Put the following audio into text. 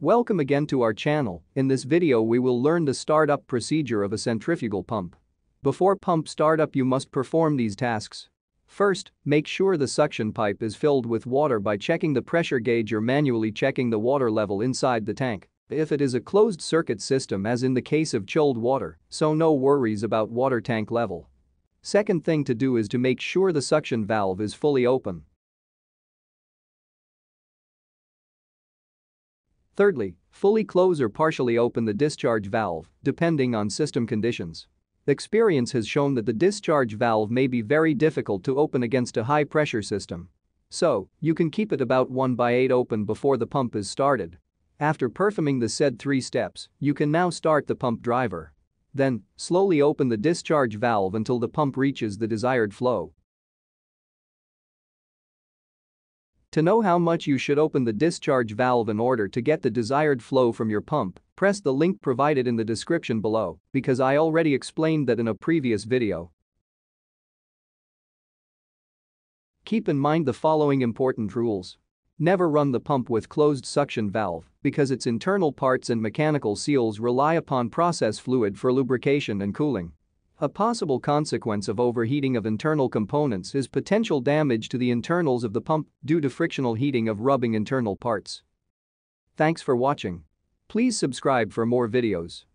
Welcome again to our channel. In this video we will learn the startup procedure of a centrifugal pump. Before pump startup you must perform these tasks. First, make sure the suction pipe is filled with water by checking the pressure gauge or manually checking the water level inside the tank. If it is a closed circuit system as in the case of chilled water, so no worries about water tank level. Second thing to do is to make sure the suction valve is fully open. Thirdly, fully close or partially open the discharge valve, depending on system conditions. Experience has shown that the discharge valve may be very difficult to open against a high-pressure system. So, you can keep it about 1/8 open before the pump is started. After performing the said 3 steps, you can now start the pump driver. Then, slowly open the discharge valve until the pump reaches the desired flow. To know how much you should open the discharge valve in order to get the desired flow from your pump, press the link provided in the description below, because I already explained that in a previous video. Keep in mind the following important rules. Never run the pump with closed suction valve, because its internal parts and mechanical seals rely upon process fluid for lubrication and cooling. A possible consequence of overheating of internal components is potential damage to the internals of the pump due to frictional heating of rubbing internal parts. Thanks for watching. Please subscribe for more videos.